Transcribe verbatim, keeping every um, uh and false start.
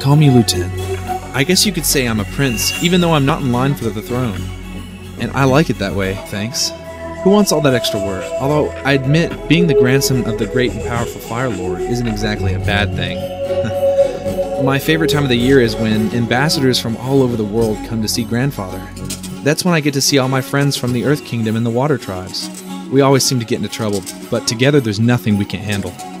Call me Luten. I guess you could say I'm a prince, even though I'm not in line for the throne. And I like it that way, thanks. Who wants all that extra work? Although, I admit, being the grandson of the great and powerful Fire Lord isn't exactly a bad thing. My favorite time of the year is when ambassadors from all over the world come to see Grandfather. That's when I get to see all my friends from the Earth Kingdom and the Water Tribes. We always seem to get into trouble, but together there's nothing we can't handle.